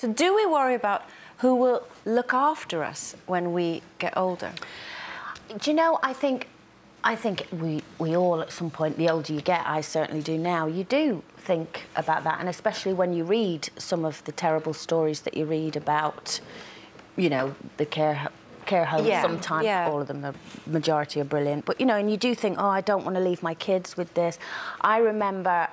So do we worry about who will look after us when we get older? Do you know, I think we all at some point, the older you get, I certainly do now, you do think about that, and especially when you read some of the terrible stories that you read about, you know, the care homes, sometimes, all of them, the majority are brilliant, but, you know, and you do think, oh, I don't want to leave my kids with this. I remember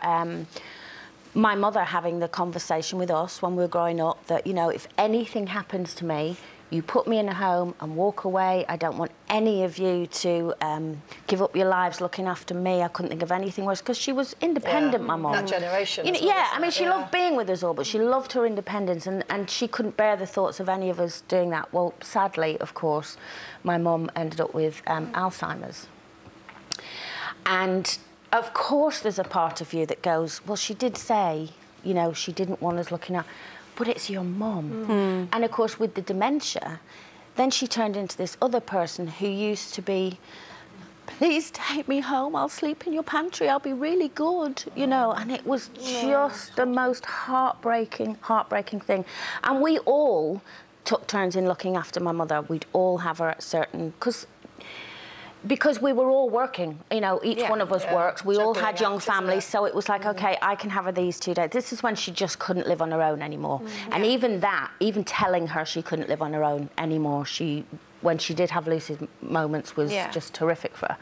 my mother having the conversation with us when we were growing up that, you know, if anything happens to me, you put me in a home and walk away. I don't want any of you to give up your lives looking after me. I couldn't think of anything worse, because she was independent, my mum. That generation. You know, I mean, she loved being with us all, but she loved her independence, and she couldn't bear the thoughts of any of us doing that. Well, sadly, of course, my mum ended up with Alzheimer's. And, of course, there's a part of you that goes, well, she did say, you know, she didn't want us looking at... But it's your mum. Mm. And, of course, with the dementia, then she turned into this other person who used to be, please take me home, I'll sleep in your pantry, I'll be really good, you know. And it was just the most heartbreaking thing. And we all took turns in looking after my mother. We'd all have her at certain... Because we were all working, you know, each one of us works. We all had young families, so it was like, OK, I can have her these 2 days. This is when she just couldn't live on her own anymore. Mm. And even that, even telling her she couldn't live on her own anymore, she, when she did have lucid moments, was just terrific for her.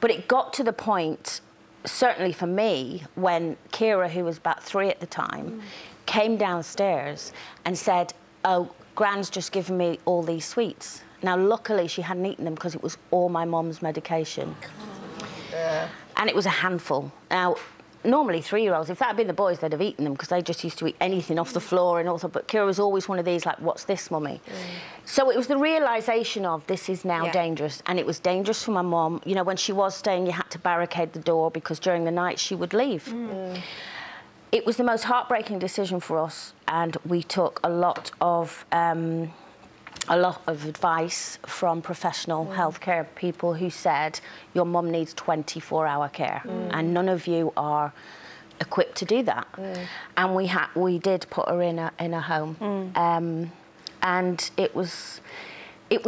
But it got to the point, certainly for me, when Kira, who was about 3 at the time, came downstairs and said, oh, Gran's just given me all these sweets. Now, luckily, she hadn't eaten them because it was all my mum's medication. Yeah. And it was a handful. Now, normally, 3-year-olds, if that had been the boys, they'd have eaten them because they just used to eat anything off the floor and all that. But Kira was always one of these, like, what's this, Mummy? Mm. So it was the realisation of this is now dangerous. And it was dangerous for my mum. You know, when she was staying, you had to barricade the door because during the night she would leave. Mm. It was the most heartbreaking decision for us, and we took a lot of advice from professional healthcare people who said, your mum needs 24-hour care, and none of you are equipped to do that. And we did put her in a home, and it was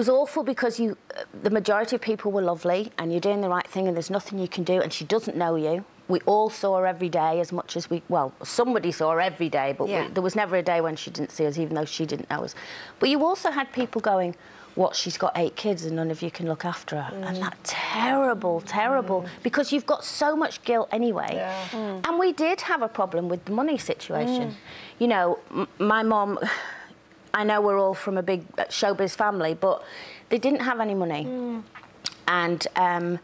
awful because the majority of people were lovely, and you're doing the right thing, and there's nothing you can do, and she doesn't know you. We all saw her every day as much as we... Well, somebody saw her every day, but there was never a day when she didn't see us, even though she didn't know us. But you also had people going, what, she's got 8 kids and none of you can look after her. And that terrible, because you've got so much guilt anyway. Yeah. And we did have a problem with the money situation. You know, my mum... I know we're all from a big showbiz family, but they didn't have any money. And...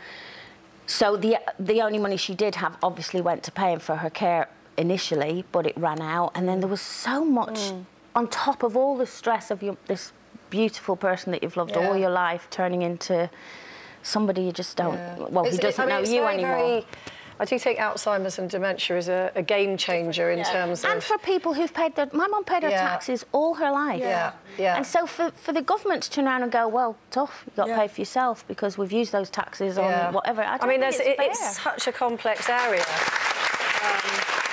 So the only money she did have obviously went to paying for her care initially, but it ran out. And then there was so much on top of all the stress of this beautiful person that you've loved all your life turning into somebody you just don't... Well, who doesn't know you anymore. I do think Alzheimer's and dementia is a game changer in terms of... And for people who've paid their... My mum paid her taxes all her life. And so for the government to turn around and go, well, tough, you've got to pay for yourself because we've used those taxes on whatever... I mean, it's such a complex area.